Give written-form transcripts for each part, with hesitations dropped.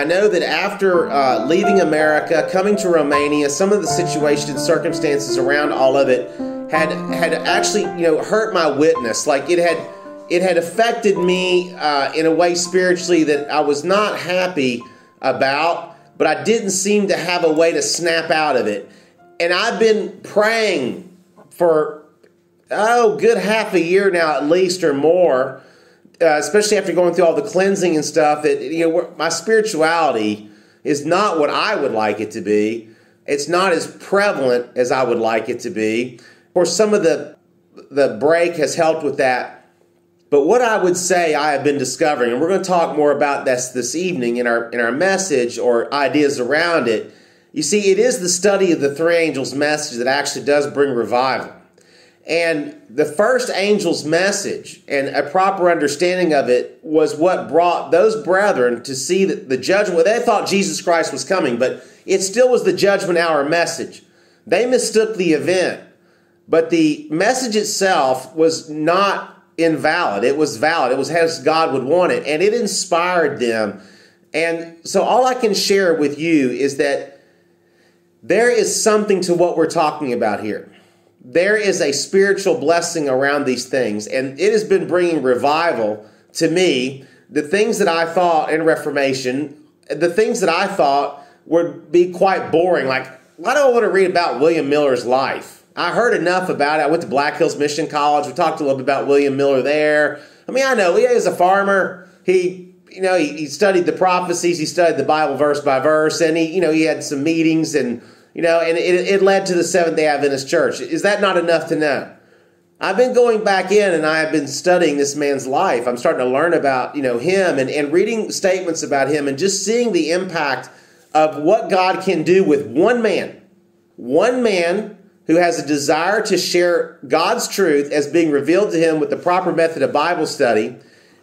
I know that after leaving America, coming to Romania, some of the situation and circumstances around all of it had actually, hurt my witness. Like it had affected me in a way spiritually that I was not happy about, but I didn't seem to have a way to snap out of it. And I've been praying for good half a year now, at least, or more. Especially after going through all the cleansing and stuff, my spirituality is not what I would like it to be. It's not as prevalent as I would like it to be. Of course, some of the break has helped with that. But what I would say I have been discovering, and we're going to talk more about this evening in our message or ideas around it. You see, it is the study of the three angels' message that actually does bring revival. And the first angel's message and a proper understanding of it was what brought those brethren to see that the judgment. Well, they thought Jesus Christ was coming, but it still was the judgment hour message. They mistook the event, but the message itself was not invalid. It was valid. It was as God would want it, and it inspired them. And so all I can share with you is that there is something to what we're talking about here. There is a spiritual blessing around these things, and it has been bringing revival to me. The things that I thought in Reformation, the things that I thought would be quite boring, like, why do I want to read about William Miller's life? I heard enough about it. I went to Black Hills Mission College. We talked a little bit about William Miller there. I mean, I know he is a farmer. He studied the prophecies. He studied the Bible verse by verse, and he had some meetings and. And it led to the Seventh-day Adventist Church. Is that not enough to know? I've been going back in, and I have been studying this man's life. I'm starting to learn about, him and reading statements about him and just seeing the impact of what God can do with one man. One man who has a desire to share God's truth as being revealed to him with the proper method of Bible study,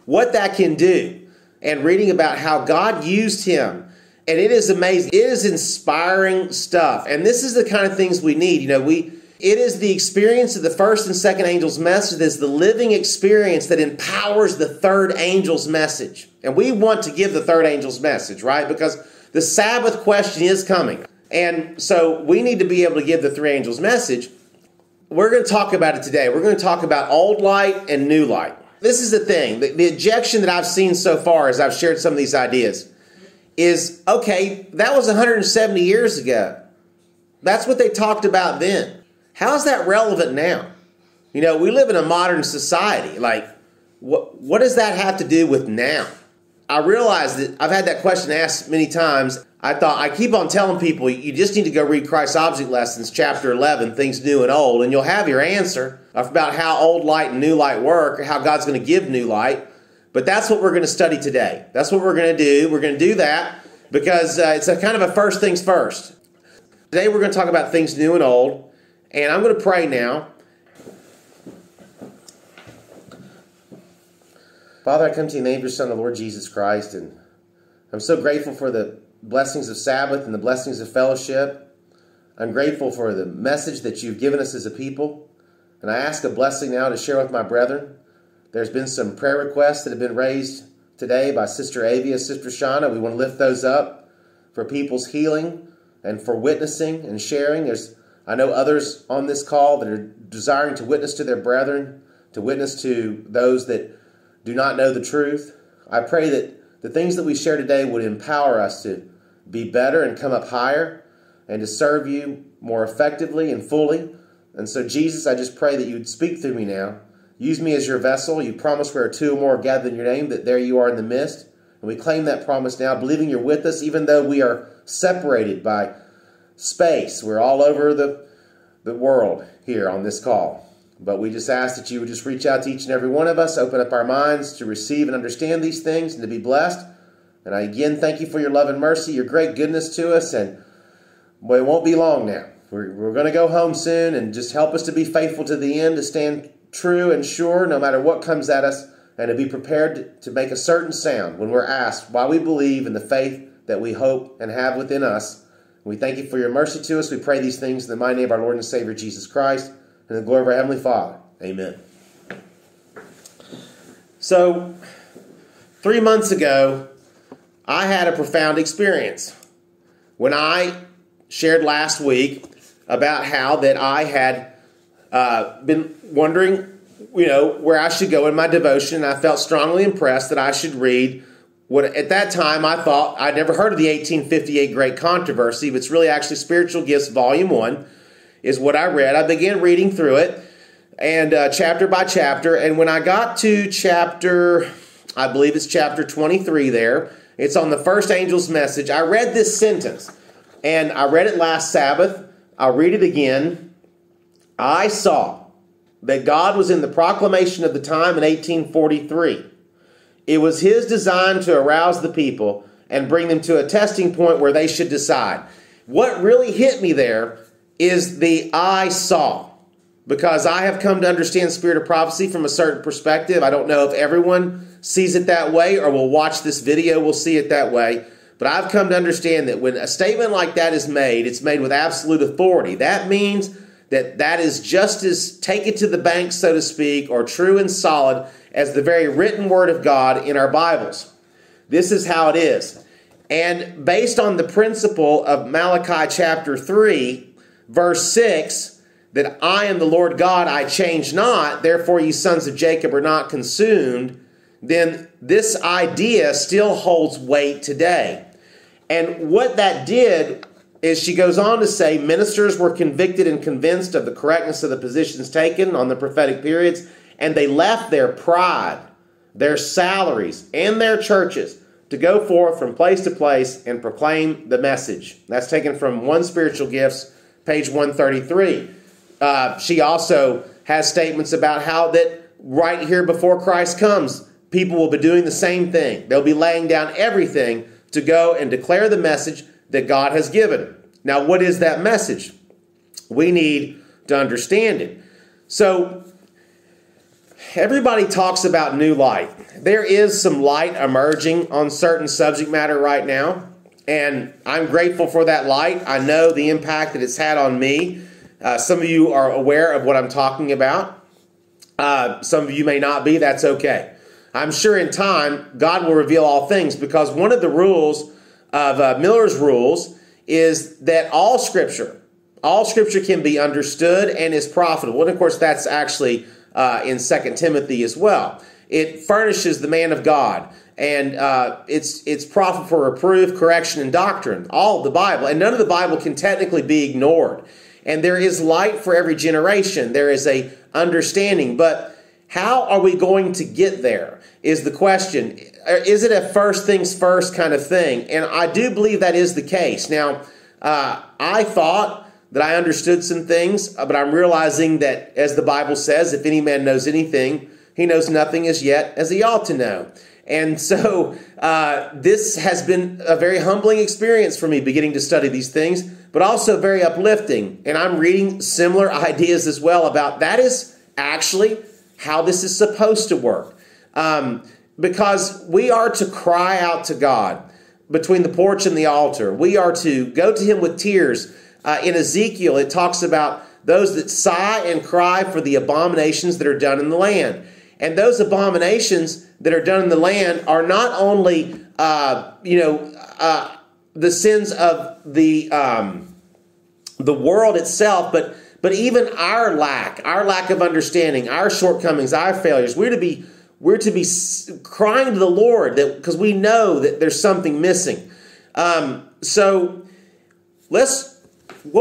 what that can do, and reading about how God used him. And it is amazing. It is inspiring stuff. And this is the kind of things we need. It is the experience of the first and second angel's message. It is the living experience that empowers the third angel's message. And we want to give the third angel's message, right? Because the Sabbath question is coming. And so we need to be able to give the three angels' message. We're going to talk about it today. We're going to talk about old light and new light. This is the thing. The objection that I've seen so far as I've shared some of these ideas is, okay, that was 170 years ago. That's what they talked about then. How is that relevant now? We live in a modern society. Like, what does that have to do with now? I realize that I've had that question asked many times. I keep on telling people, you just need to go read Christ's Object Lessons, chapter 11, Things New and Old, and you'll have your answer about how old light and new light work, or how God's going to give new light. But that's what we're going to study today. That's what we're going to do. We're going to do that because it's a kind of a first things first. Today we're going to talk about things new and old. And I'm going to pray now. Father, I come to you in the name of your Son, the Lord Jesus Christ. And I'm so grateful for the blessings of Sabbath and the blessings of fellowship. I'm grateful for the message that you've given us as a people. And I ask a blessing now to share with my brethren. There's been some prayer requests that have been raised today by Sister Avia, Sister Shauna. We want to lift those up for people's healing and for witnessing and sharing. I know others on this call that are desiring to witness to their brethren, to witness to those that do not know the truth. I pray that the things that we share today would empower us to be better and come up higher and to serve you more effectively and fully. And so, Jesus, I just pray that you would speak through me now. Use me as your vessel. You promise where two or more are gathered in your name, that there you are in the midst. And we claim that promise now, believing you're with us, even though we are separated by space. We're all over the world here on this call. But we just ask that you would just reach out to each and every one of us, open up our minds to receive and understand these things and to be blessed. And I again thank you for your love and mercy, your great goodness to us. And it won't be long now. We're going to go home soon, and just help us to be faithful to the end, to stand true and sure, no matter what comes at us, and to be prepared to make a certain sound when we're asked why we believe in the faith that we hope and have within us. We thank you for your mercy to us. We pray these things in the mighty name of our Lord and Savior Jesus Christ, and the glory of our Heavenly Father. Amen. So, 3 months ago, I had a profound experience when I shared last week about how that I had been wondering, where I should go in my devotion. I felt strongly impressed that I should read what at that time I thought I'd never heard of the 1858 Great Controversy, but it's really actually Spiritual Gifts, Volume 1 is what I read. I began reading through it, and chapter by chapter, and when I got to chapter, I believe it's chapter 23 there, it's on the first angel's message. I read this sentence, and I read it last Sabbath. I'll read it again. I saw that God was in the proclamation of the time in 1843. It was his design to arouse the people and bring them to a testing point where they should decide. What really hit me there is the I saw, because I have come to understand spirit of prophecy from a certain perspective. I don't know if everyone sees it that way or will watch this video, will see it that way. But I've come to understand that when a statement like that is made, it's made with absolute authority. That means that that is just as take it to the bank, so to speak, or true and solid as the very written word of God in our Bibles. This is how it is. And based on the principle of Malachi chapter 3, verse 6, that I am the Lord God, I change not, therefore ye sons of Jacob are not consumed, then this idea still holds weight today. And what that did is she goes on to say, ministers were convicted and convinced of the correctness of the positions taken on the prophetic periods, and they left their pride, their salaries, and their churches to go forth from place to place and proclaim the message. That's taken from One Spiritual Gifts, page 133. She also has statements about how that right here before Christ comes, people will be doing the same thing. They'll be laying down everything to go and declare the message that God has given. Now, what is that message? We need to understand it. So, everybody talks about new light. There is some light emerging on certain subject matter right now, and I'm grateful for that light. I know the impact that it's had on me. Some of you are aware of what I'm talking about. Some of you may not be. That's okay. I'm sure in time, God will reveal all things, because one of the rules of Miller's Rules is that all Scripture can be understood and is profitable. And, of course, that's actually in 2 Timothy as well. It furnishes the man of God, and it's profitable for reproof, correction, and doctrine, all of the Bible. And none of the Bible can technically be ignored. And there is light for every generation. There is a understanding, but how are we going to get there is the question. Is it a first things first kind of thing? And I do believe that is the case. Now, I thought that I understood some things, but I'm realizing that, as the Bible says, if any man knows anything, he knows nothing as yet as he ought to know. And so this has been a very humbling experience for me, beginning to study these things, but also very uplifting. And I'm reading similar ideas as well about that is actually how this is supposed to work. Because we are to cry out to God between the porch and the altar. We are to go to him with tears. In Ezekiel, it talks about those that sigh and cry for the abominations that are done in the land. And those abominations that are done in the land are not only, the sins of the world itself, but even our lack of understanding, our shortcomings, our failures. We're to be crying to the Lord, that because we know that there's something missing. What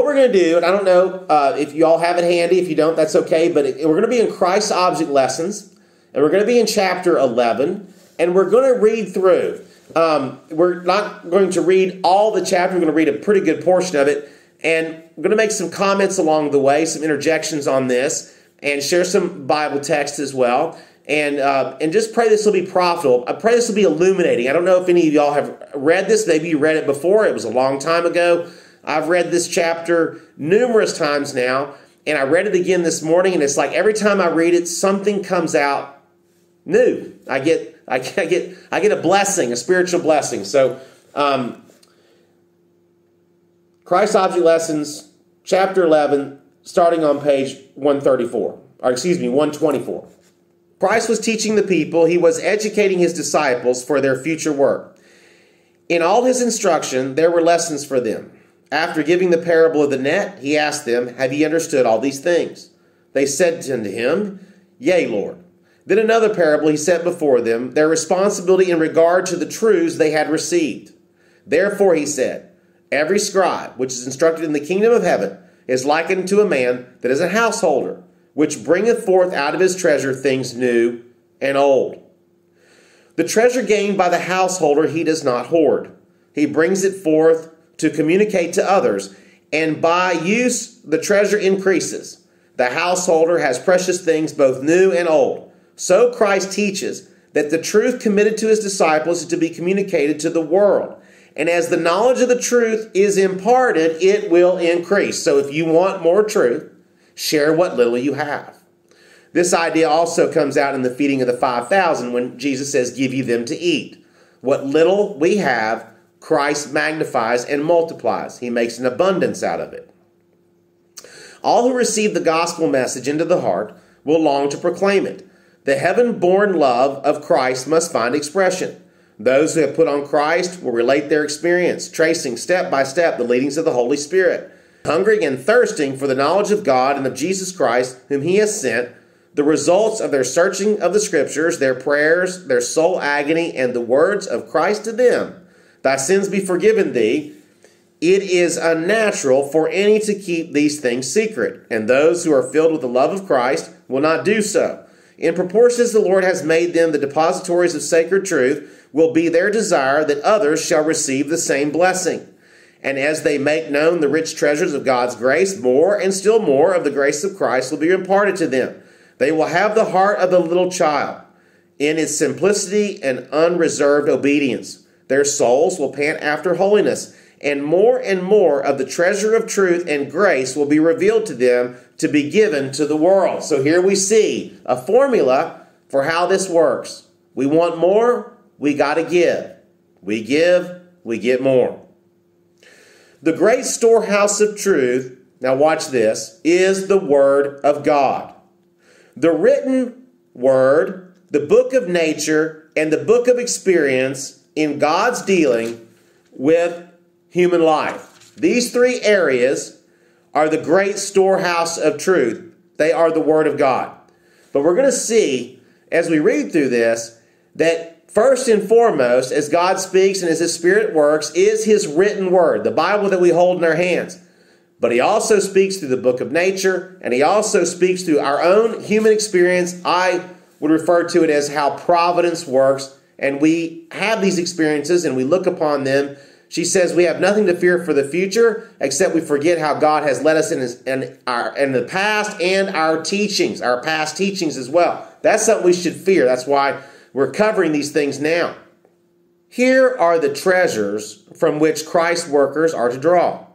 we're going to do, and I don't know if you all have it handy. If you don't, that's okay. But we're going to be in Christ's Object Lessons, and we're going to be in chapter 11, and we're going to read through. We're not going to read all the chapter. We're going to read a pretty good portion of it. And we're going to make some comments along the way, some interjections on this, and share some Bible texts as well. And just pray this will be profitable. I pray this will be illuminating. I don't know if any of y'all have read this. Maybe you read it before. It was a long time ago. I've read this chapter numerous times now, and I read it again this morning, and it's like every time I read it, something comes out new. I get a blessing, a spiritual blessing. So, Christ's Object Lessons, chapter 11, starting on page 134, or excuse me, 124. Christ was teaching the people. He was educating his disciples for their future work. In all his instruction, there were lessons for them. After giving the parable of the net, he asked them, have ye understood all these things? They said unto him, yea, Lord. Then another parable he set before them, their responsibility in regard to the truths they had received. Therefore he said, every scribe which is instructed in the kingdom of heaven is likened to a man that is a householder, which bringeth forth out of his treasure things new and old. The treasure gained by the householder he does not hoard. He brings it forth to communicate to others, and by use the treasure increases. The householder has precious things both new and old. So Christ teaches that the truth committed to his disciples is to be communicated to the world. And as the knowledge of the truth is imparted, it will increase. So if you want more truth, share what little you have. This idea also comes out in the feeding of the 5,000 when Jesus says, give ye them to eat. What little we have, Christ magnifies and multiplies. He makes an abundance out of it. All who receive the gospel message into the heart will long to proclaim it. The heaven-born love of Christ must find expression. Those who have put on Christ will relate their experience, tracing step by step the leadings of the Holy Spirit. Hungering and thirsting for the knowledge of God and of Jesus Christ, whom he has sent, the results of their searching of the Scriptures, their prayers, their soul agony, and the words of Christ to them, thy sins be forgiven thee, it is unnatural for any to keep these things secret, and those who are filled with the love of Christ will not do so. In proportion as the Lord has made them the depositories of sacred truth, will be their desire that others shall receive the same blessing. And as they make known the rich treasures of God's grace, more and still more of the grace of Christ will be imparted to them. They will have the heart of the little child in its simplicity and unreserved obedience. Their souls will pant after holiness, and more of the treasure of truth and grace will be revealed to them to be given to the world. So here we see a formula for how this works. We want more, we got to give. We give, we get more. The great storehouse of truth, now watch this, is the Word of God. The written Word, the book of nature, and the book of experience in God's dealing with human life. These three areas are the great storehouse of truth. They are the Word of God. But we're going to see, as we read through this, that first and foremost, as God speaks and as his Spirit works, is his written word, the Bible that we hold in our hands. But he also speaks through the book of nature, and he also speaks through our own human experience. I would refer to it as how providence works, and we have these experiences and we look upon them. She says we have nothing to fear for the future except we forget how God has led us in the past and our teachings, our past teachings as well. That's something we should fear. That's why we're covering these things now. Here are the treasures from which Christ's workers are to draw.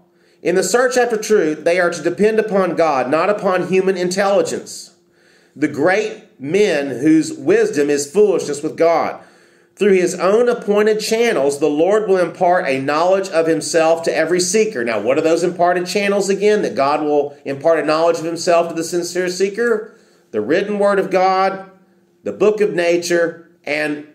In the search after truth, they are to depend upon God, not upon human intelligence. The great men whose wisdom is foolishness with God. Through his own appointed channels, the Lord will impart a knowledge of himself to every seeker. Now, what are those imparted channels again that God will impart a knowledge of himself to the sincere seeker? The written word of God, the book of nature, and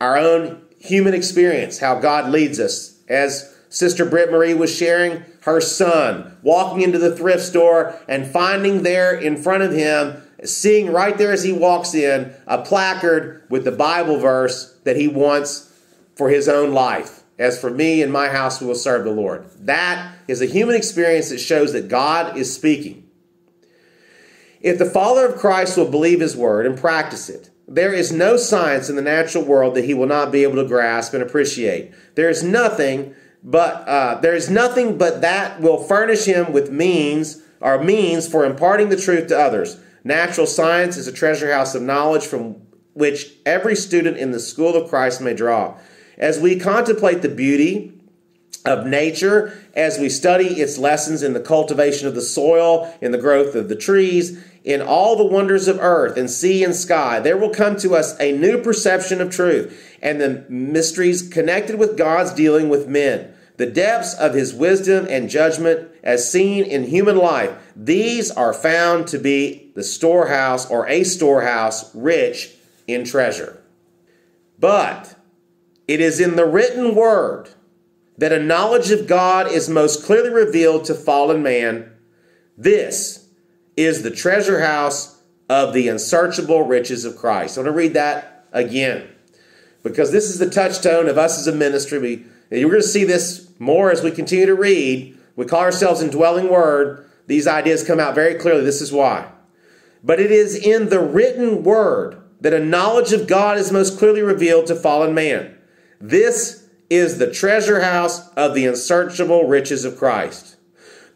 our own human experience, how God leads us. As Sister Britt Marie was sharing, her son walking into the thrift store and finding there in front of him, seeing right there as he walks in, a placard with the Bible verse that he wants for his own life. As for me and my house, we will serve the Lord. That is a human experience that shows that God is speaking. If the follower of Christ will believe his word and practice it, there is no science in the natural world that he will not be able to grasp and appreciate. There is nothing but that will furnish him with means for imparting the truth to others. Natural science is a treasure house of knowledge from which every student in the school of Christ may draw. As we contemplate the beauty of nature, as we study its lessons in the cultivation of the soil, in the growth of the trees, in all the wonders of earth and sea and sky, there will come to us a new perception of truth and the mysteries connected with God's dealing with men, the depths of his wisdom and judgment as seen in human life. These are found to be the storehouse or a storehouse rich in treasure. But It is in the written word that a knowledge of God is most clearly revealed to fallen man. This is the treasure house of the unsearchable riches of Christ. I want to read that again, because this is the touchstone of us as a ministry. You're going to see this more as we continue to read. We call ourselves Indwelling Word. These ideas come out very clearly. This is why. But it is in the written word that a knowledge of God is most clearly revealed to fallen man. This is the treasure house of the unsearchable riches of Christ.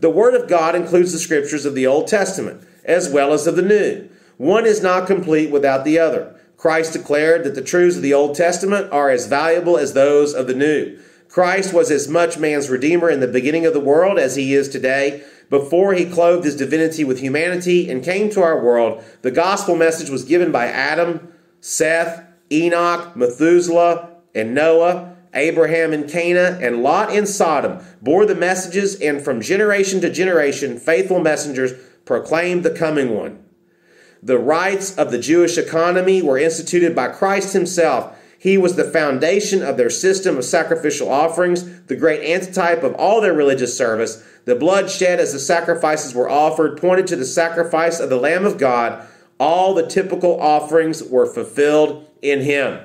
The Word of God includes the scriptures of the Old Testament as well as of the New. One is not complete without the other. Christ declared that the truths of the Old Testament are as valuable as those of the New. Christ was as much man's Redeemer in the beginning of the world as he is today. Before he clothed his divinity with humanity and came to our world, the gospel message was given by Adam, Seth, Enoch, Methuselah, and Noah. Abraham in Cana and Lot in Sodom bore the messages, and from generation to generation, faithful messengers proclaimed the coming one. The rights of the Jewish economy were instituted by Christ himself. He was the foundation of their system of sacrificial offerings, the great antitype of all their religious service. The blood shed as the sacrifices were offered pointed to the sacrifice of the Lamb of God. All the typical offerings were fulfilled in him.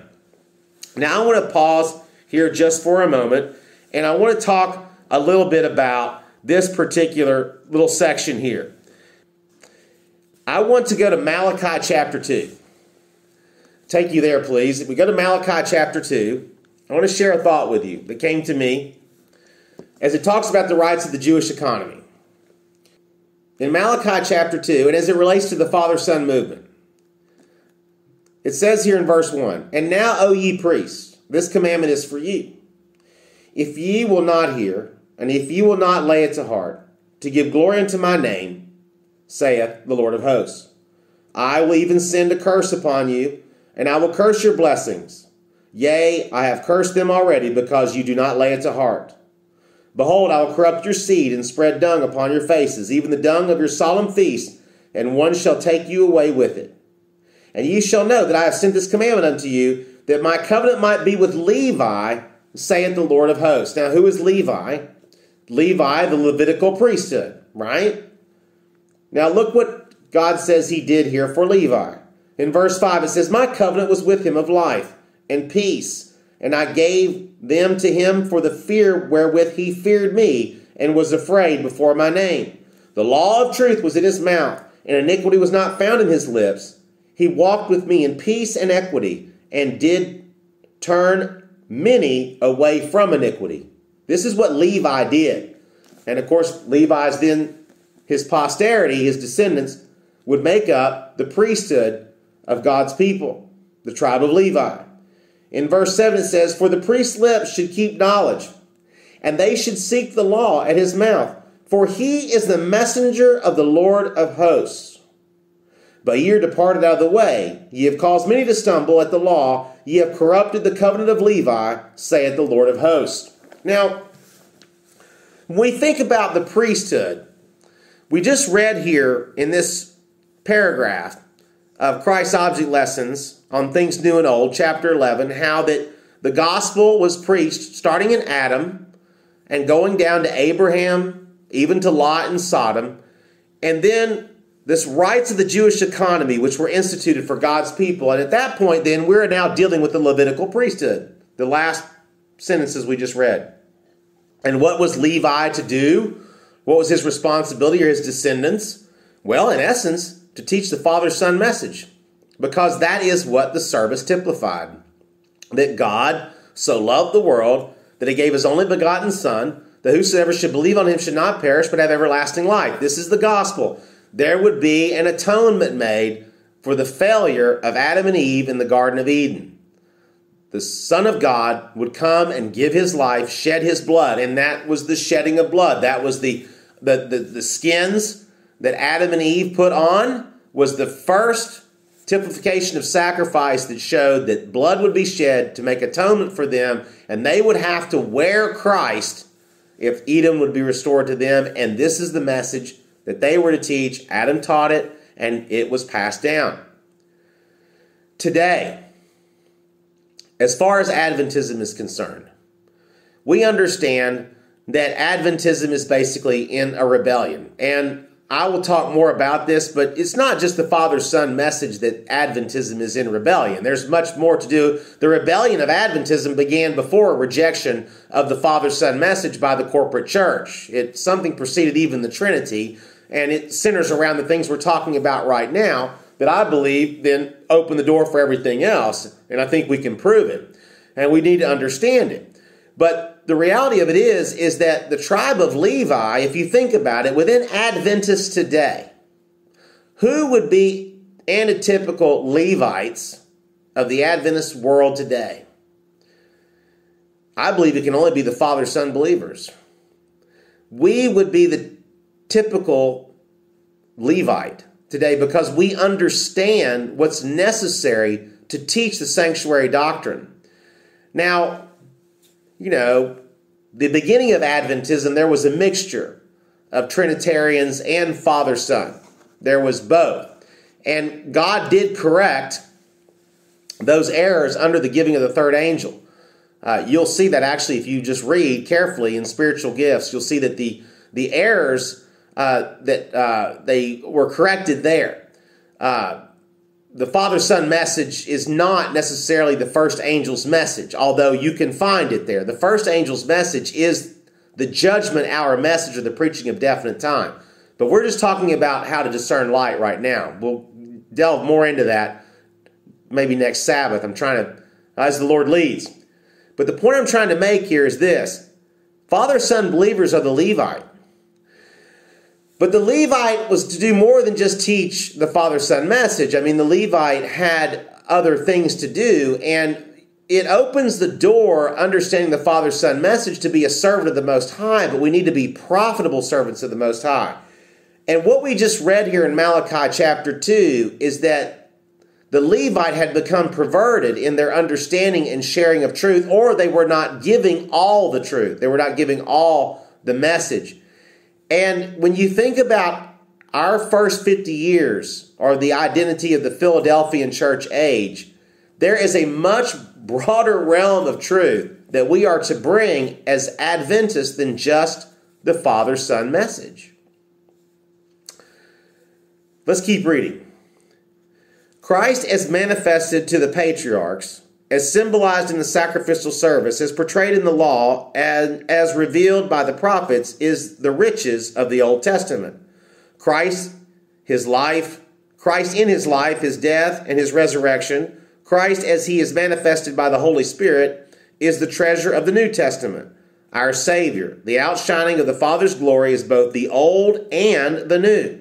Now I want to pause here just for a moment, and I want to talk a little bit about this particular little section here. I want to go to Malachi chapter 2. Take you there, please. If we go to Malachi chapter 2, I want to share a thought with you that came to me as it talks about the rights of the Jewish economy. In Malachi chapter 2, and as it relates to the Father-Son movement, it says here in verse 1, "And now, O ye priests, this commandment is for you. If ye will not hear, and if ye will not lay it to heart, to give glory unto my name, saith the Lord of hosts, I will even send a curse upon you, and I will curse your blessings. Yea, I have cursed them already, because you do not lay it to heart. Behold, I will corrupt your seed and spread dung upon your faces, even the dung of your solemn feast, and one shall take you away with it. And ye shall know that I have sent this commandment unto you, that my covenant might be with Levi, saith the Lord of hosts." Now, who is Levi? Levi, the Levitical priesthood, right? Now, look what God says he did here for Levi. In verse 5, it says, "My covenant was with him of life and peace, and I gave them to him for the fear wherewith he feared me, and was afraid before my name. The law of truth was in his mouth, and iniquity was not found in his lips. He walked with me in peace and equity, and did turn many away from iniquity." This is what Levi did. And of course, Levi's then, his posterity, his descendants, would make up the priesthood of God's people, the tribe of Levi. In verse 7 it says, "For the priest's lips should keep knowledge, and they should seek the law at his mouth, for he is the messenger of the Lord of hosts. But ye are departed out of the way, ye have caused many to stumble at the law, ye have corrupted the covenant of Levi, saith the Lord of hosts." Now, when we think about the priesthood, we just read here in this paragraph of Christ's Object Lessons on Things New and Old, chapter 11, how that the gospel was preached starting in Adam and going down to Abraham, even to Lot and Sodom, and then this rights of the Jewish economy, which were instituted for God's people. And at that point, then, we're now dealing with the Levitical priesthood, the last sentences we just read. And what was Levi to do? What was his responsibility or his descendants? Well, in essence, to teach the Father-Son message, because that is what the service typified, that God so loved the world that he gave his only begotten Son, that whosoever should believe on him should not perish but have everlasting life. This is the gospel. There would be an atonement made for the failure of Adam and Eve in the Garden of Eden. The Son of God would come and give his life, shed his blood, and that was the shedding of blood. That was the skins that Adam and Eve put on, was the first typification of sacrifice that showed that blood would be shed to make atonement for them, and they would have to wear Christ if Edom would be restored to them. And this is the message that they were to teach. Adam taught it, and it was passed down. Today, As far as Adventism is concerned, we understand that Adventism is basically in a rebellion. And I will talk more about this, but it's not just the Father-Son message that Adventism is in rebellion. There's much more to do. The rebellion of Adventism began before a rejection of the Father-Son message by the corporate church. It something preceded even the Trinity, and it centers around the things we're talking about right now that I believe then open the door for everything else, and I think we can prove it, and we need to understand it. But the reality of it is that the tribe of Levi, if you think about it, within Adventists today, who would be antitypical Levites of the Adventist world today? I believe it can only be the Father-Son believers. We would be the typical Levite today because we understand what's necessary to teach the sanctuary doctrine. Now, you know, the beginning of Adventism, there was a mixture of Trinitarians and Father-Son. There was both. And God did correct those errors under the giving of the third angel. You'll see that actually if you just read carefully in Spiritual Gifts, you'll see that the errors they were corrected there. The Father-Son message is not necessarily the first angel's message, although you can find it there. The first angel's message is the judgment hour message or the preaching of definite time. But we're just talking about how to discern light right now. We'll delve more into that maybe next Sabbath. I'm trying to, as the Lord leads. But the point I'm trying to make here is this. Father-Son believers are the Levite. But the Levite was to do more than just teach the Father-Son message. I mean, the Levite had other things to do, and it opens the door, understanding the Father-Son message, to be a servant of the Most High, but we need to be profitable servants of the Most High. And what we just read here in Malachi chapter 2 is that the Levite had become perverted in their understanding and sharing of truth, or they were not giving all the truth. They were not giving all the message. And when you think about our first 50 years or the identity of the Philadelphian church age, there is a much broader realm of truth that we are to bring as Adventists than just the Father-Son message. Let's keep reading. Christ as manifested to the patriarchs, as symbolized in the sacrificial service, as portrayed in the law, and as revealed by the prophets, is the riches of the Old Testament. Christ in his life, his death, and his resurrection, Christ as he is manifested by the Holy Spirit, is the treasure of the New Testament, our Savior. The outshining of the Father's glory is both the old and the new.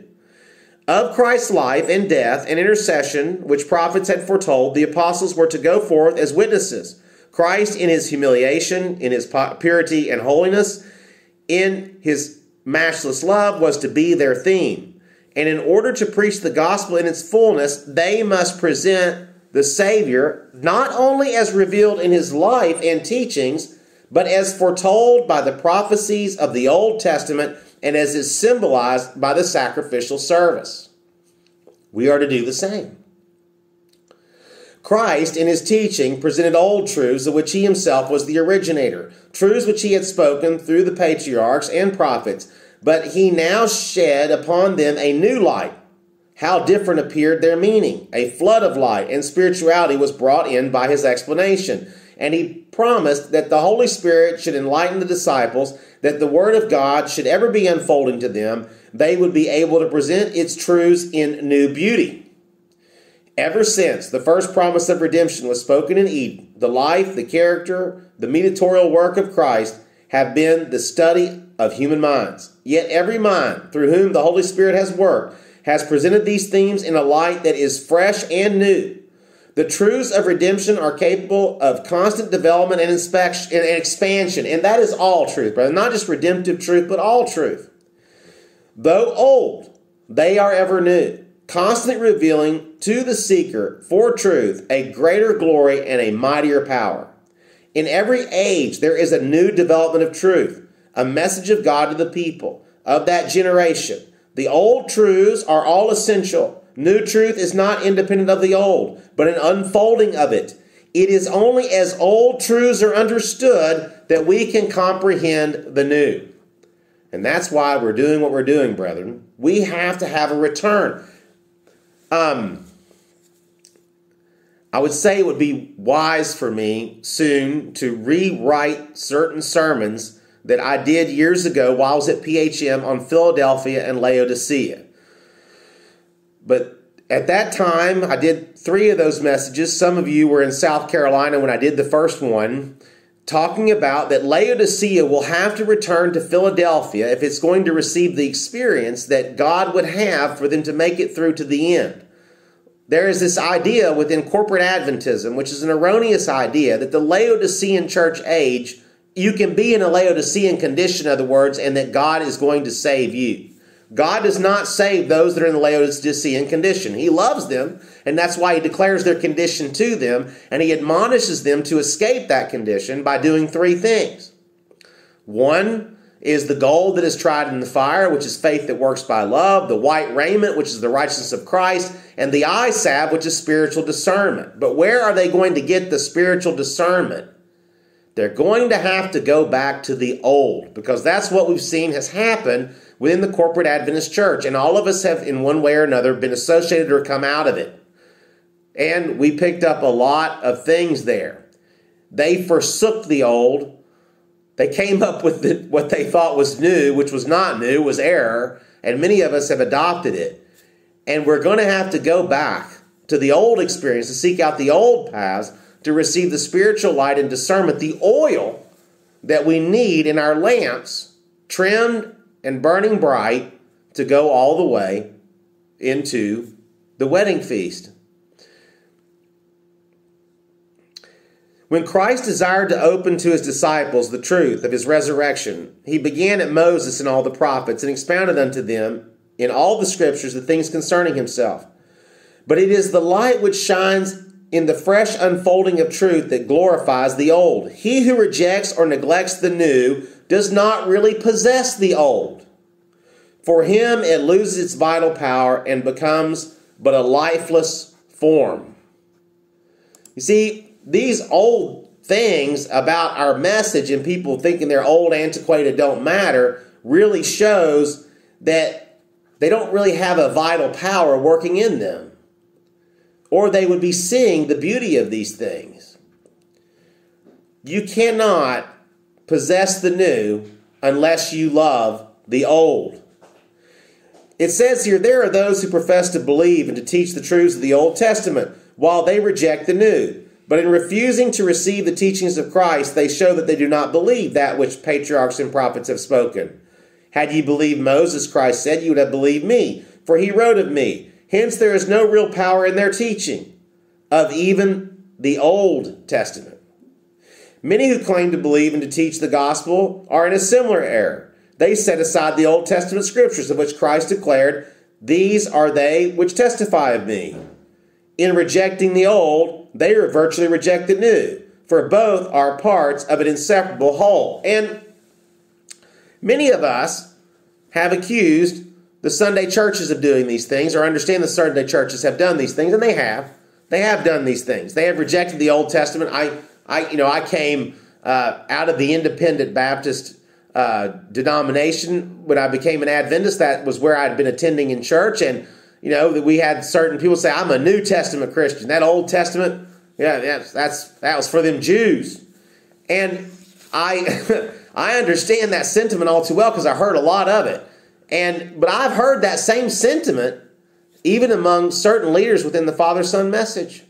Of Christ's life and death and intercession, which prophets had foretold, the apostles were to go forth as witnesses. Christ in his humiliation, in his purity and holiness, in his matchless love was to be their theme. And in order to preach the gospel in its fullness, they must present the Savior not only as revealed in his life and teachings, but as foretold by the prophecies of the Old Testament and as is symbolized by the sacrificial service. We are to do the same. Christ, in his teaching, presented old truths of which he himself was the originator, truths which he had spoken through the patriarchs and prophets, but he now shed upon them a new light. How different appeared their meaning. A flood of light and spirituality was brought in by his explanation. And he promised that the Holy Spirit should enlighten the disciples, that the Word of God should ever be unfolding to them. They would be able to present its truths in new beauty. Ever since the first promise of redemption was spoken in Eden, the life, the character, the mediatorial work of Christ have been the study of human minds. Yet every mind through whom the Holy Spirit has worked has presented these themes in a light that is fresh and new. The truths of redemption are capable of constant development and inspection and expansion. And that is all truth, brother. Not just redemptive truth, but all truth. Though old, they are ever new, constantly revealing to the seeker for truth a greater glory and a mightier power. In every age, there is a new development of truth, a message of God to the people of that generation. The old truths are all essential. New truth is not independent of the old, but an unfolding of it. it is only as old truths are understood that we can comprehend the new. And that's why we're doing what we're doing, brethren. We have to have a return. I would say it would be wise for me soon to rewrite certain sermons that I did years ago while I was at PHM on Philadelphia and Laodicea. But at that time, I did 3 of those messages. Some of you were in South Carolina when I did the first one, talking about that Laodicea will have to return to Philadelphia if it's going to receive the experience that God would have for them to make it through to the end. There is this idea within corporate Adventism, which is an erroneous idea, that the Laodicean church age, you can be in a Laodicean condition, in other words, and that God is going to save you. God does not save those that are in the Laodicean condition. He loves them, and that's why he declares their condition to them, and he admonishes them to escape that condition by doing 3 things. 1 is the gold that is tried in the fire, which is faith that works by love, the white raiment, which is the righteousness of Christ, and the eye salve, which is spiritual discernment. But where are they going to get the spiritual discernment? They're going to have to go back to the old, because that's what we've seen has happened within the corporate Adventist church. And all of us have, in one way or another, been associated or come out of it. And we picked up a lot of things there. They forsook the old. They came up with what they thought was new, which was not new, was error. And many of us have adopted it. And we're going to have to go back to the old experience, to seek out the old paths, to receive the spiritual light and discernment, the oil that we need in our lamps, trimmed and burning bright, to go all the way into the wedding feast. When Christ desired to open to his disciples the truth of his resurrection, he began at Moses and all the prophets and expounded unto them in all the scriptures the things concerning himself. But it is the light which shines in the fresh unfolding of truth that glorifies the old. He who rejects or neglects the new does not really possess the old. For him, it loses its vital power and becomes but a lifeless form. You see, these old things about our message and people thinking they're old, antiquated, don't matter, really shows that they don't really have a vital power working in them, or they would be seeing the beauty of these things. You cannot possess the new unless you love the old. It says here, there are those who profess to believe and to teach the truths of the Old Testament, while they reject the new. But in refusing to receive the teachings of Christ, they show that they do not believe that which patriarchs and prophets have spoken. Had ye believed Moses, Christ said, you would have believed me, for he wrote of me. Hence, there is no real power in their teaching of even the Old Testament. Many who claim to believe and to teach the gospel are in a similar error. They set aside the Old Testament scriptures, of which Christ declared, "These are they which testify of me." In rejecting the old, they virtually reject the new, for both are parts of an inseparable whole. And many of us have accused the Sunday churches of doing these things, or understand the Sunday churches have done these things, and they have. They have done these things. They have rejected the Old Testament. I came out of the independent Baptist denomination when I became an Adventist. That was where I'd been attending in church, and we had certain people say, "I'm a New Testament Christian. That Old Testament, that was for them Jews." And I I understand that sentiment all too well because I heard a lot of it. But I've heard that same sentiment even among certain leaders within the Father-Son message.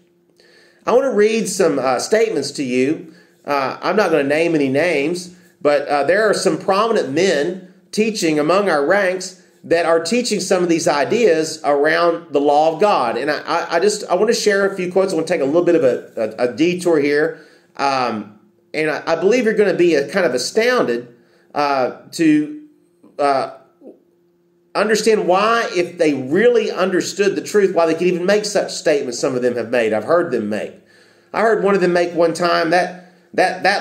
I want to read some statements to you. I'm not going to name any names, but there are some prominent men teaching among our ranks that are teaching some of these ideas around the law of God. And I want to share a few quotes. I want to take a little bit of a detour here. And I believe you're going to be kind of astounded to understand why, if they really understood the truth, why they could even make such statements some of them have made. I've heard them make. I heard one of them make one time that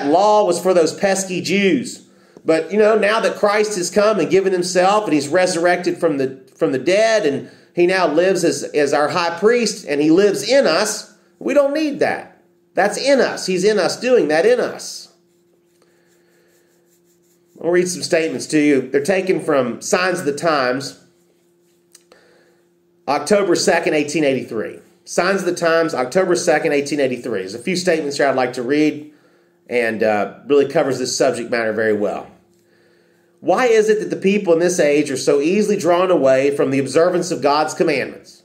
law was for those pesky Jews. But, now that Christ has come and given himself and he's resurrected from the dead, and he now lives as our high priest and he lives in us, we don't need that. That's in us. He's in us, doing that in us. I'll read some statements to you. They're taken from Signs of the Times, October 2nd, 1883. Signs of the Times, October 2nd, 1883. There's a few statements here I'd like to read, and really covers this subject matter very well. Why is it that the people in this age are so easily drawn away from the observance of God's commandments?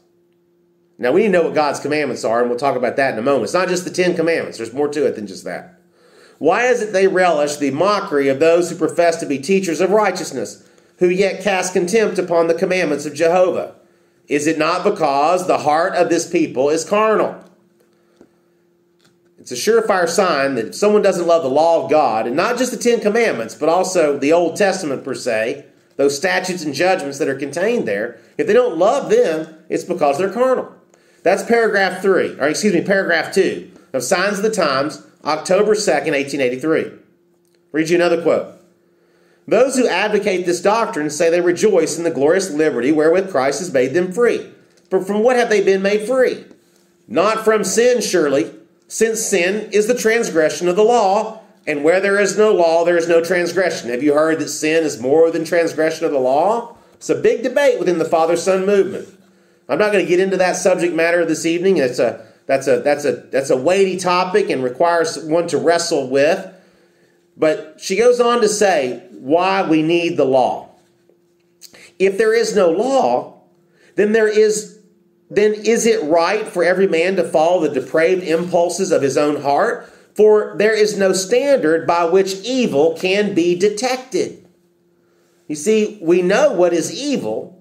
Now, we need to know what God's commandments are, and we'll talk about that in a moment. It's not just the 10 Commandments. There's more to it than just that. Why is it they relish the mockery of those who profess to be teachers of righteousness, who yet cast contempt upon the commandments of Jehovah? Is it not because the heart of this people is carnal? It's a surefire sign that if someone doesn't love the law of God, and not just the 10 Commandments, but also the Old Testament per se, those statutes and judgments that are contained there, if they don't love them, it's because they're carnal. That's paragraph 2 of Signs of the Times, October 2nd, 1883. Read you another quote. Those who advocate this doctrine say they rejoice in the glorious liberty wherewith Christ has made them free. But from what have they been made free? Not from sin, surely, since sin is the transgression of the law, and where there is no law, there is no transgression. Have you heard that sin is more than transgression of the law? It's a big debate within the Father-Son movement. I'm not going to get into that subject matter this evening. That's a weighty topic and requires one to wrestle with. But she goes on to say why we need the law. If there is no law, then is it right for every man to follow the depraved impulses of his own heart? For there is no standard by which evil can be detected. You see, we know what is evil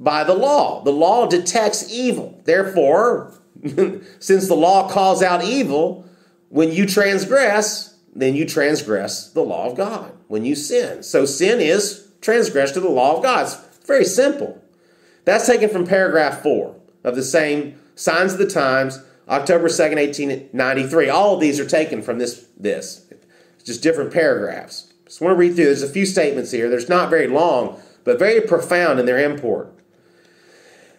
by the law. The law detects evil. Therefore, since the law calls out evil, when you transgress, then you transgress the law of God when you sin. So sin is transgression of the law of God. It's very simple. That's taken from paragraph 4 of the same Signs of the Times, October 2nd, 1893. All of these are taken from this. It's just different paragraphs. Just want to read through. There's a few statements here. There's not very long, but very profound in their import.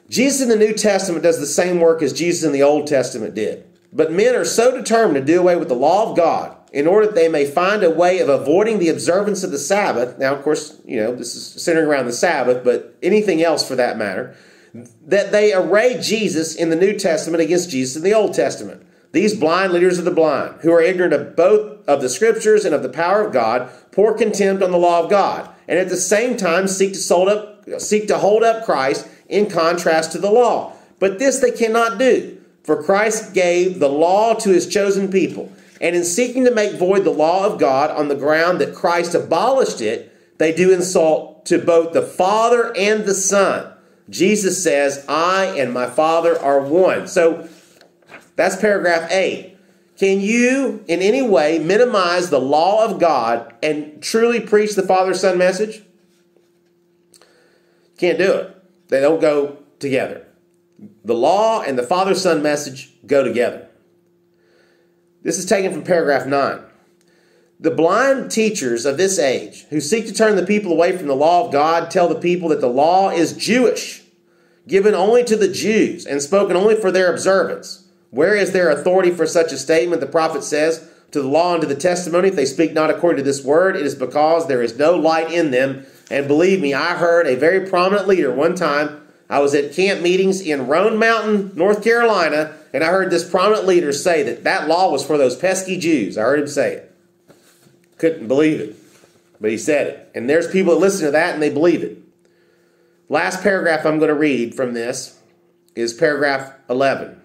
Jesus in the New Testament does the same work as Jesus in the Old Testament did. But men are so determined to do away with the law of God in order that they may find a way of avoiding the observance of the Sabbath. Now, of course, this is centering around the Sabbath, but anything else for that matter, that they array Jesus in the New Testament against Jesus in the Old Testament. These blind leaders of the blind, who are ignorant of both of the Scriptures and of the power of God, pour contempt on the law of God, and at the same time seek to hold up Christ in contrast to the law. But this they cannot do, for Christ gave the law to his chosen people. And in seeking to make void the law of God on the ground that Christ abolished it, they do insult to both the Father and the Son. Jesus says, I and my Father are one. So that's paragraph 8. Can you in any way minimize the law of God and truly preach the Father-Son message? Can't do it. They don't go together. The law and the Father-Son message go together. This is taken from paragraph 9. The blind teachers of this age who seek to turn the people away from the law of God tell the people that the law is Jewish, given only to the Jews and spoken only for their observance. Where is their authority for such a statement? The prophet says, to the law and to the testimony, if they speak not according to this word, it is because there is no light in them. And believe me, I heard a very prominent leader one time. I was at camp meetings in Roan Mountain, North Carolina, and I heard this prominent leader say that law was for those pesky Jews. I heard him say it. Couldn't believe it, but he said it. And there's people that listen to that and they believe it. Last paragraph I'm going to read from this is paragraph 11.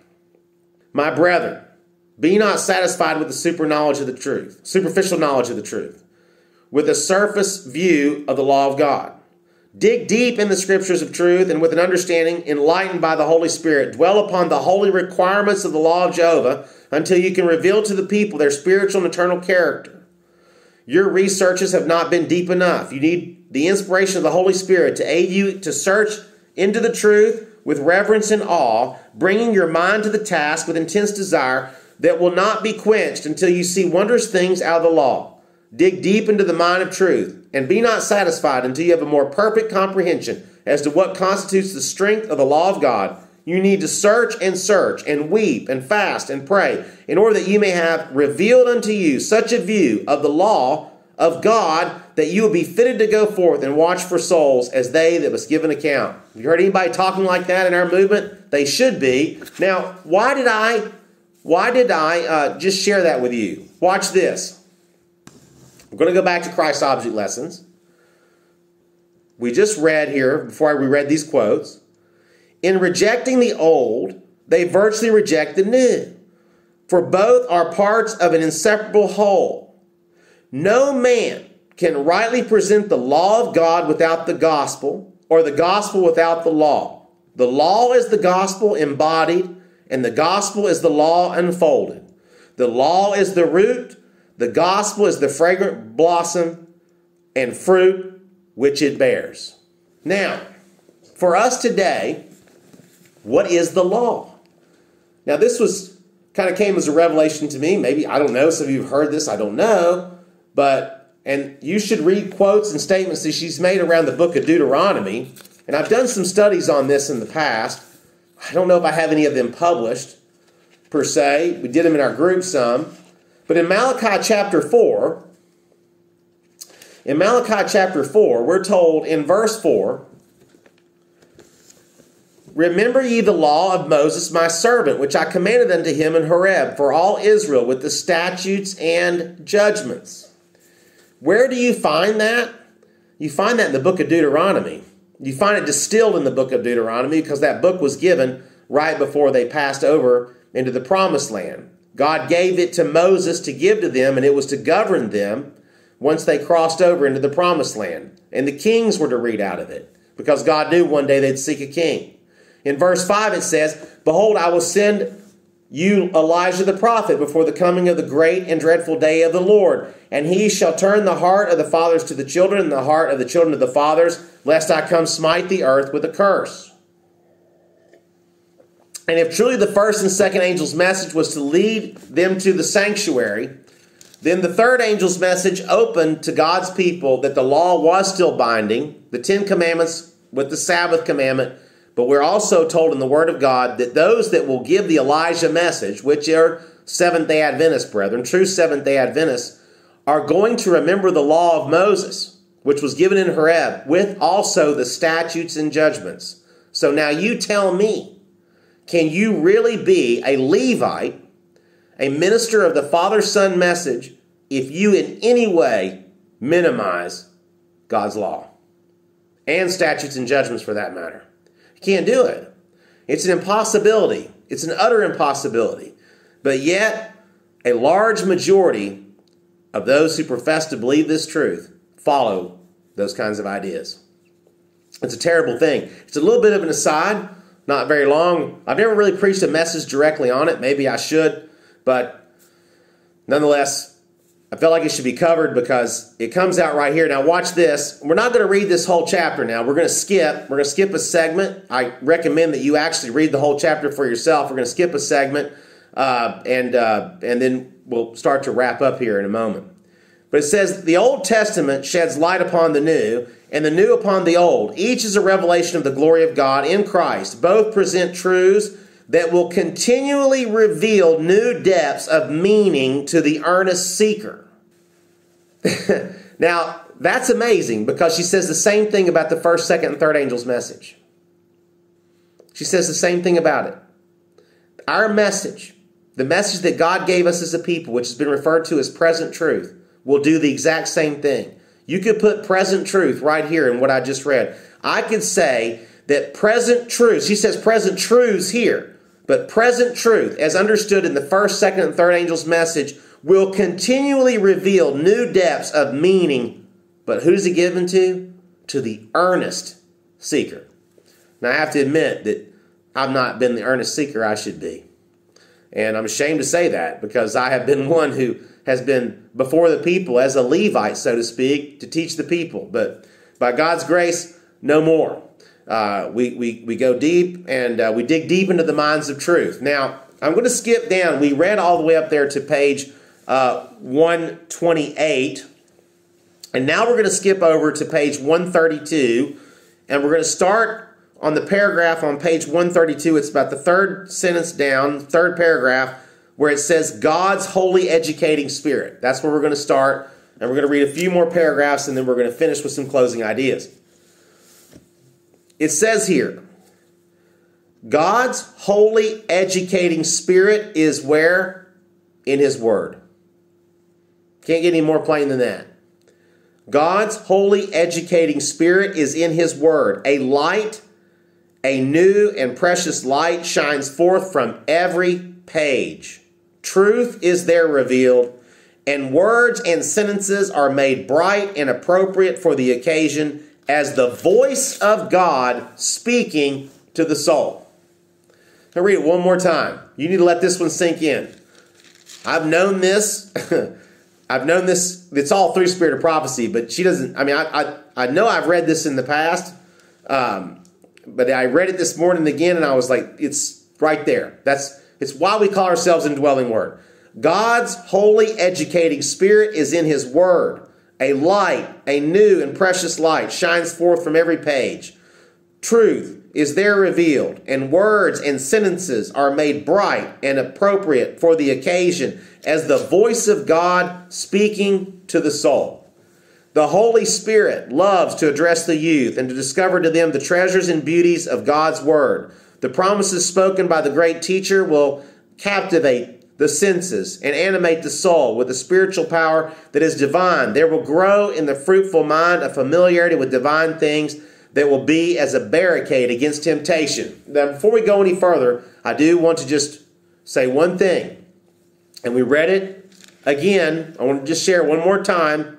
My brethren, be not satisfied with the superficial knowledge of the truth, with a surface view of the law of God. Dig deep in the Scriptures of truth, and with an understanding enlightened by the Holy Spirit, dwell upon the holy requirements of the law of Jehovah until you can reveal to the people their spiritual and eternal character. Your researches have not been deep enough. You need the inspiration of the Holy Spirit to aid you to search into the truth with reverence and awe, bringing your mind to the task with intense desire that will not be quenched until you see wondrous things out of the law. Dig deep into the mind of truth, and be not satisfied until you have a more perfect comprehension as to what constitutes the strength of the law of God, You need to search and weep and fast and pray in order that you may have revealed unto you such a view of the law of God that you will be fitted to go forth and watch for souls as they that must give an account. Have you heard anybody talking like that in our movement? They should be. Now, why did I just share that with you? Watch this. We're going to go back to Christ's Object Lessons. We just read here, before I reread these quotes, in rejecting the old, they virtually reject the new, for both are parts of an inseparable whole. No man can rightly present the law of God without the gospel, or the gospel without the law. The law is the gospel embodied, and the gospel is the law unfolded. The law is the root, the gospel is the fragrant blossom and fruit which it bears. Now, for us today, what is the law? Now, this was kind of came as a revelation to me. Maybe, I don't know, some of you have heard this, I don't know, and you should read quotes and statements that she's made around the book of Deuteronomy, and I've done some studies on this in the past. I don't know if I have any of them published, per se. We did them in our group some, but in Malachi chapter 4, in Malachi chapter 4, we're told in verse 4, remember ye the law of Moses my servant, which I commanded unto him in Horeb for all Israel with the statutes and judgments. Where do you find that? You find that in the book of Deuteronomy. You find it distilled in the book of Deuteronomy because that book was given right before they passed over into the promised land. God gave it to Moses to give to them, and it was to govern them once they crossed over into the promised land. And the kings were to read out of it, because God knew one day they'd seek a king. In verse 5 it says, behold, I will send you Elijah the prophet before the coming of the great and dreadful day of the Lord. And he shall turn the heart of the fathers to the children and the heart of the children to the fathers, lest I come smite the earth with a curse. And if truly the first and second angel's message was to lead them to the sanctuary, then the third angel's message opened to God's people that the law was still binding, the 10 Commandments with the Sabbath commandment, but we're also told in the Word of God that those that will give the Elijah message, which are Seventh-day Adventists, brethren, true Seventh-day Adventists, are going to remember the law of Moses, which was given in Horeb, with also the statutes and judgments. So now you tell me, can you really be a Levite, a minister of the Father-Son message, if you in any way minimize God's law and statutes and judgments for that matter? You can't do it. It's an impossibility. It's an utter impossibility. But yet, a large majority of those who profess to believe this truth follow those kinds of ideas. It's a terrible thing. It's a little bit of an aside, not very long. I've never really preached a message directly on it. Maybe I should. But nonetheless, I felt like it should be covered because it comes out right here. Now watch this. We're not going to read this whole chapter now. We're going to skip. We're going to skip a segment. I recommend that you actually read the whole chapter for yourself. We're going to skip a segment, and then we'll start to wrap up here in a moment. But it says, the Old Testament sheds light upon the New, and the New upon the Old. Each is a revelation of the glory of God in Christ. Both present truths that will continually reveal new depths of meaning to the earnest seeker. Now, that's amazing because she says the same thing about the first, second, and third angel's message. She says the same thing about it. Our message, the message that God gave us as a people, which has been referred to as present truth, will do the exact same thing. You could put present truth right here in what I just read. I could say that present truths, she says present truths here, but present truth, as understood in the first, second, and third angel's message, will continually reveal new depths of meaning. But who's it given to? To the earnest seeker. Now, I have to admit that I've not been the earnest seeker I should be. And I'm ashamed to say that because I have been one who has been before the people as a Levite, so to speak, to teach the people. But by God's grace, no more. We go deep and we dig deep into the minds of truth. Now, I'm going to skip down. We read all the way up there to page 128. And now we're going to skip over to page 132. And we're going to start on the paragraph on page 132, it's about the third sentence down, third paragraph, where it says God's holy educating spirit. That's where we're going to start, and we're going to read a few more paragraphs, and then we're going to finish with some closing ideas. It says here, God's holy educating spirit is where? In his word. Can't get any more plain than that. God's holy educating spirit is in his word. A light, a new and precious light shines forth from every page. Truth is there revealed, and words and sentences are made bright and appropriate for the occasion as the voice of God speaking to the soul. Now read it one more time. You need to let this one sink in. I've known this. I've known this. It's all through Spirit of Prophecy, but she doesn't. I mean, I know I've read this in the past, but I read it this morning again, and I was like, it's right there. It's why we call ourselves Indwelling Word. God's holy educating spirit is in his word. A light, a new and precious light shines forth from every page. Truth is there revealed, and words and sentences are made bright and appropriate for the occasion as the voice of God speaking to the soul. The Holy Spirit loves to address the youth and to discover to them the treasures and beauties of God's Word. The promises spoken by the great teacher will captivate the senses and animate the soul with a spiritual power that is divine. There will grow in the fruitful mind a familiarity with divine things that will be as a barricade against temptation. Now, before we go any further, I do want to just say one thing. And we read it again. I want to just share one more time.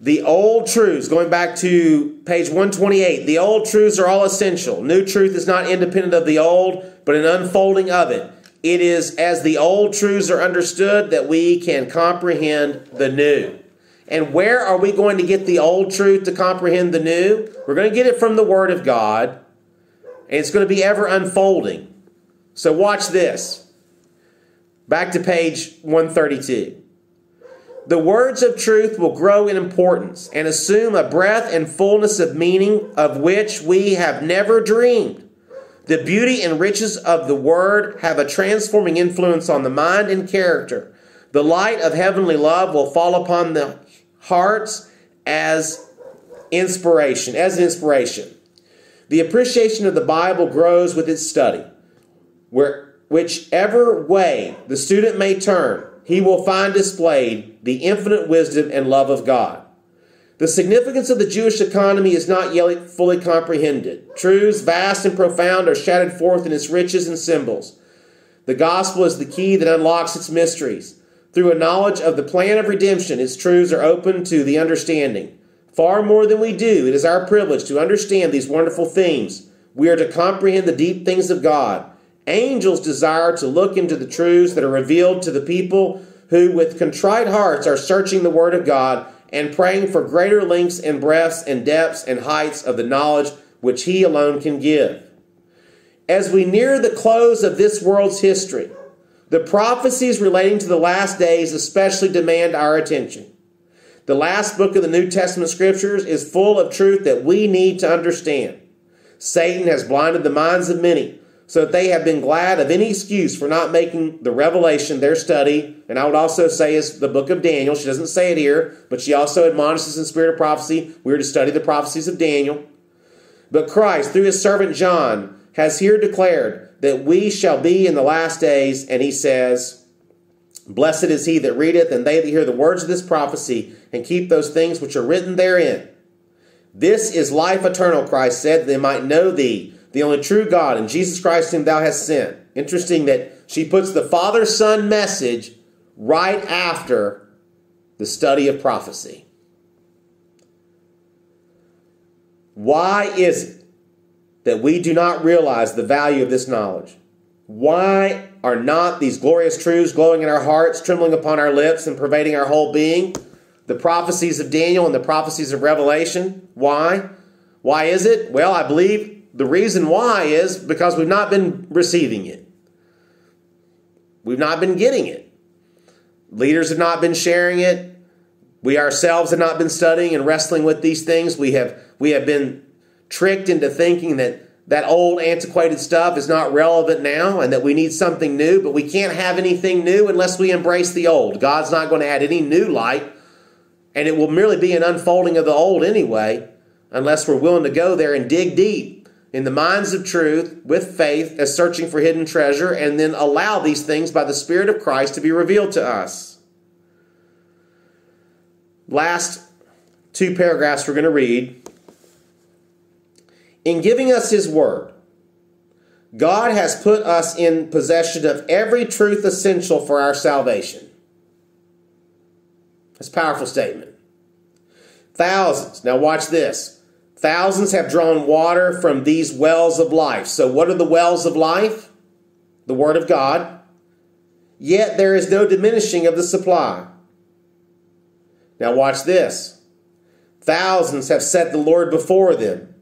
The old truths, going back to page 128, the old truths are all essential. New truth is not independent of the old, but an unfolding of it. It is as the old truths are understood that we can comprehend the new. And where are we going to get the old truth to comprehend the new? We're going to get it from the Word of God, and it's going to be ever unfolding. So watch this. Back to page 132. The words of truth will grow in importance and assume a breadth and fullness of meaning of which we have never dreamed. The beauty and riches of the Word have a transforming influence on the mind and character. The light of heavenly love will fall upon the hearts as an inspiration. The appreciation of the Bible grows with its study. Whichever way the student may turn, he will find displayed the infinite wisdom and love of God. The significance of the Jewish economy is not yet fully comprehended. Truths vast and profound are shadowed forth in its riches and symbols. The gospel is the key that unlocks its mysteries. Through a knowledge of the plan of redemption, its truths are open to the understanding. Far more than we do, it is our privilege to understand these wonderful themes. We are to comprehend the deep things of God. Angels desire to look into the truths that are revealed to the people who, with contrite hearts, are searching the Word of God and praying for greater lengths and breadths and depths and heights of the knowledge which He alone can give. As we near the close of this world's history, the prophecies relating to the last days especially demand our attention. The last book of the New Testament scriptures is full of truth that we need to understand. Satan has blinded the minds of many, so that they have been glad of any excuse for not making the revelation their study. And I would also say is the book of Daniel. She doesn't say it here, but she also admonishes in Spirit of Prophecy. We are to study the prophecies of Daniel. But Christ, through his servant John, has here declared that we shall be in the last days, and he says, Blessed is he that readeth, and they that hear the words of this prophecy, and keep those things which are written therein. This is life eternal, Christ said, that they might know thee, the only true God, and Jesus Christ whom thou hast sent. Interesting that she puts the Father-Son message right after the study of prophecy. Why is it that we do not realize the value of this knowledge? Why are not these glorious truths glowing in our hearts, trembling upon our lips, and pervading our whole being? The prophecies of Daniel and the prophecies of Revelation. Why? Why is it? Well, I believe the reason why is because we've not been receiving it. We've not been getting it. Leaders have not been sharing it. We ourselves have not been studying and wrestling with these things. We have been tricked into thinking that that old antiquated stuff is not relevant now and that we need something new, but we can't have anything new unless we embrace the old. God's not going to add any new light, and it will merely be an unfolding of the old anyway, unless we're willing to go there and dig deep in the minds of truth with faith as searching for hidden treasure, and then allow these things by the Spirit of Christ to be revealed to us. Last two paragraphs we're going to read. In giving us His Word, God has put us in possession of every truth essential for our salvation. That's a powerful statement. Thousands, now watch this, thousands have drawn water from these wells of life. So what are the wells of life? The Word of God. Yet there is no diminishing of the supply. Now watch this. Thousands have set the Lord before them,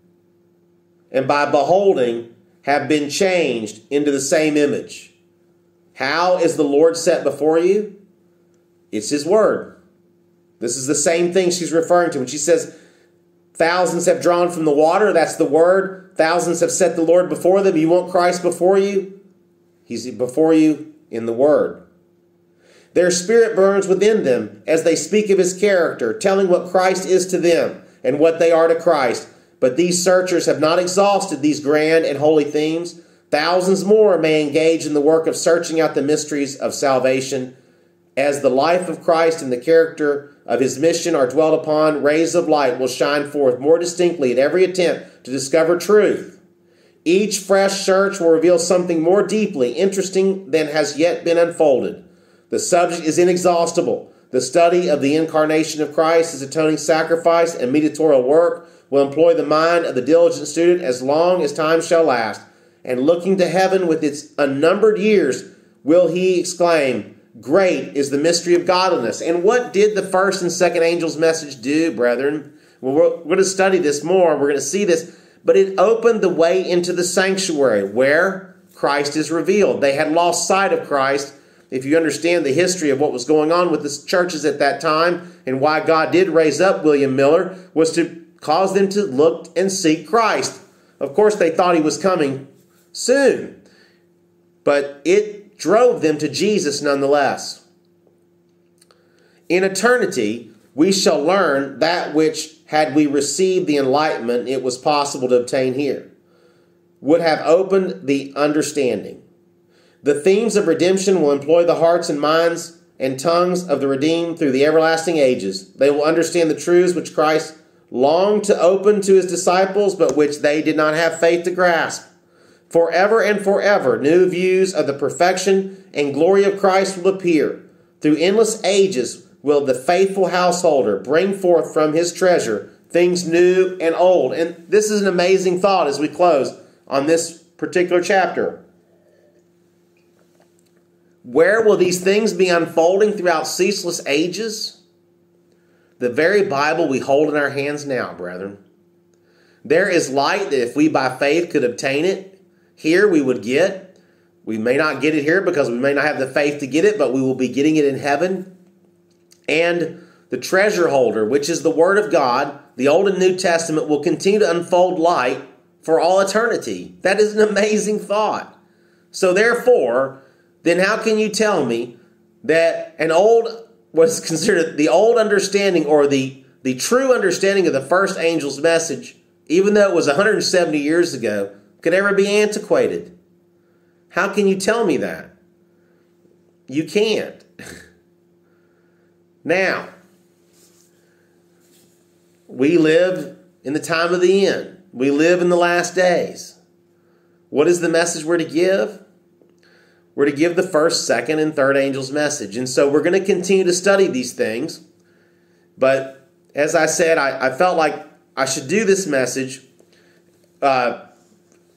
and by beholding have been changed into the same image. How is the Lord set before you? It's His Word. This is the same thing she's referring to when she says, thousands have drawn from the water. That's the Word. Thousands have set the Lord before them. You want Christ before you? He's before you in the Word. Their spirit burns within them as they speak of His character, telling what Christ is to them and what they are to Christ. But these searchers have not exhausted these grand and holy themes. Thousands more may engage in the work of searching out the mysteries of salvation. As the life of Christ and the character of His mission are dwelt upon, rays of light will shine forth more distinctly in every attempt to discover truth. Each fresh search will reveal something more deeply interesting than has yet been unfolded. The subject is inexhaustible. The study of the incarnation of Christ, His atoning sacrifice, and mediatorial work will employ the mind of the diligent student as long as time shall last. And looking to heaven with its unnumbered years, will he exclaim, "Great is the mystery of godliness." And what did the first and second angel's message do, brethren? Well, we're going to study this more. We're going to see this. But it opened the way into the sanctuary where Christ is revealed. They had lost sight of Christ. If you understand the history of what was going on with the churches at that time and why God did raise up William Miller, was to cause them to look and seek Christ. Of course, they thought He was coming soon, but it drove them to Jesus nonetheless. In eternity, we shall learn that which, had we received the enlightenment it was possible to obtain here, would have opened the understanding. The themes of redemption will employ the hearts and minds and tongues of the redeemed through the everlasting ages. They will understand the truths which Christ longed to open to His disciples, but which they did not have faith to grasp. Forever and forever, new views of the perfection and glory of Christ will appear. Through endless ages will the faithful householder bring forth from his treasure things new and old. And this is an amazing thought as we close on this particular chapter. Where will these things be unfolding throughout ceaseless ages? The very Bible we hold in our hands now, brethren. There is light that if we by faith could obtain it, here we would get. We may not get it here because we may not have the faith to get it, but we will be getting it in heaven. And the treasure holder, which is the Word of God, the Old and New Testament, will continue to unfold light for all eternity. That is an amazing thought. So therefore, then how can you tell me that an old, what's considered the old understanding or the true understanding of the first angel's message, even though it was 170 years ago, could ever be antiquated? How can you tell me that? You can't. Now, we live in the time of the end. We live in the last days. What is the message we're to give? We're to give the first, second, and third angel's message. And so we're going to continue to study these things. But as I said, I felt like I should do this message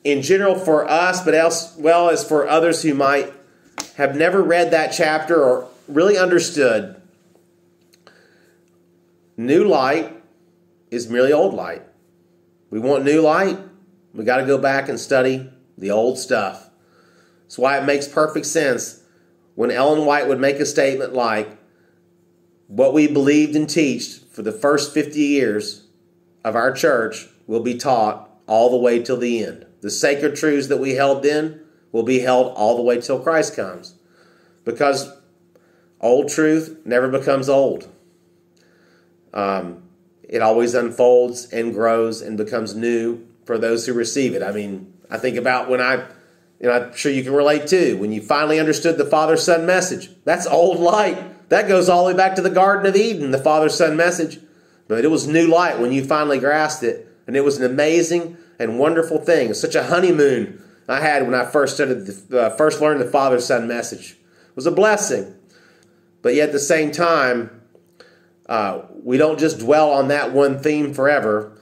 in general for us, but as well as for others who might have never read that chapter or really understood. New light is merely old light. We want new light. We got to go back and study the old stuff. That's why it makes perfect sense when Ellen White would make a statement like, what we believed and taught for the first 50 years of our church will be taught all the way till the end. The sacred truths that we held then will be held all the way till Christ comes, because old truth never becomes old. It always unfolds and grows and becomes new for those who receive it. I mean, I think about when I'm sure you can relate too, when you finally understood the Father-Son message. That's old light. That goes all the way back to the Garden of Eden, the Father-Son message. But it was new light when you finally grasped it, and it was an amazing and wonderful thing. It was such a honeymoon I had when I first learned the Father-Son message. It was a blessing. But yet at the same time, we don't just dwell on that one theme forever.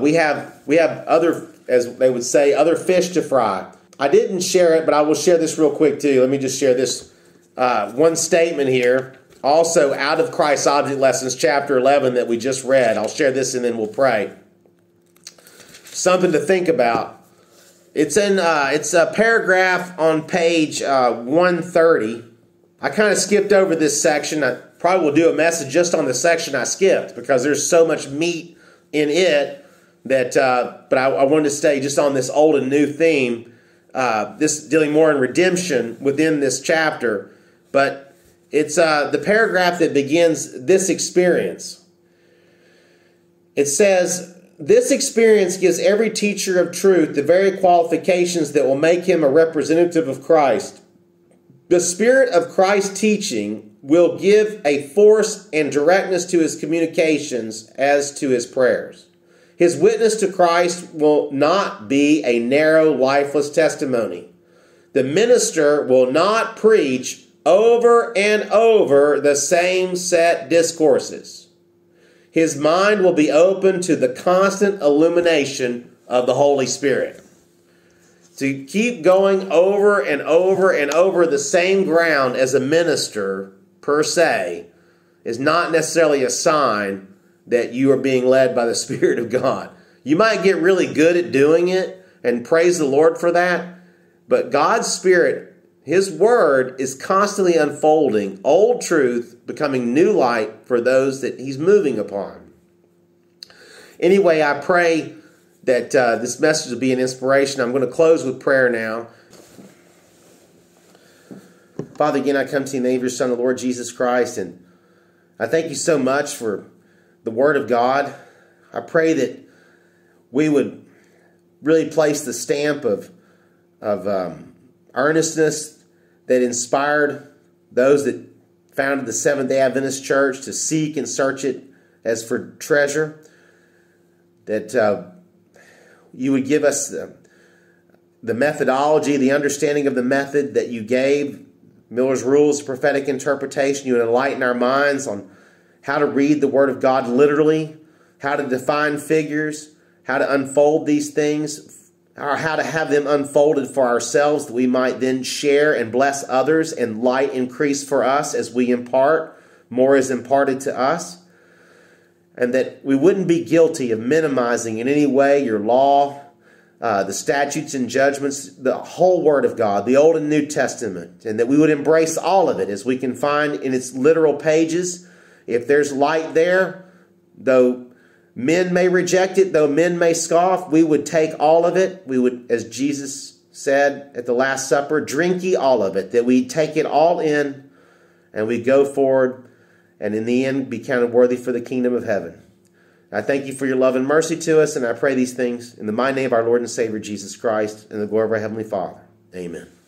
We have other, as they would say, other fish to fry. I didn't share it, but I will share this real quick too. Let me just share this one statement here. Also, out of Christ's Object Lessons, chapter 11 that we just read. I'll share this and then we'll pray. Something to think about. It's a paragraph on page 130. I kind of skipped over this section. I probably will do a message just on the section I skipped because there's so much meat in it that. But I wanted to stay just on this old and new theme. This dealing more in redemption within this chapter, but. It's the paragraph that begins this experience. It says, "This experience gives every teacher of truth the very qualifications that will make him a representative of Christ. The Spirit of Christ's teaching will give a force and directness to his communications as to his prayers. His witness to Christ will not be a narrow, lifeless testimony. The minister will not preach over and over the same set discourses. His mind will be open to the constant illumination of the Holy Spirit." To keep going over and over and over the same ground as a minister, per se, is not necessarily a sign that you are being led by the Spirit of God. You might get really good at doing it and praise the Lord for that, but God's Spirit, His word, is constantly unfolding, old truth becoming new light for those that he's moving upon. Anyway, I pray that this message will be an inspiration. I'm going to close with prayer now. Father, again, I come to you in the name of your Son, the Lord Jesus Christ, and I thank you so much for the word of God. I pray that we would really place the stamp of earnestness that inspired those that founded the Seventh-day Adventist Church to seek and search it as for treasure, that you would give us the methodology, the understanding of the method that you gave, Miller's Rules, prophetic interpretation. You would enlighten our minds on how to read the Word of God literally, how to define figures, how to unfold these things, or how to have them unfolded for ourselves that we might then share and bless others and light increase for us as we impart. More is imparted to us. And that we wouldn't be guilty of minimizing in any way your law, the statutes and judgments, the whole Word of God, the Old and New Testament, and that we would embrace all of it as we can find in its literal pages. If there's light there, though men may reject it, though men may scoff, we would take all of it. We would, as Jesus said at the Last Supper, drink ye all of it, that we take it all in and we go forward and in the end be counted worthy for the kingdom of heaven. I thank you for your love and mercy to us, and I pray these things in the mighty name of our Lord and Savior Jesus Christ and the glory of our Heavenly Father. Amen.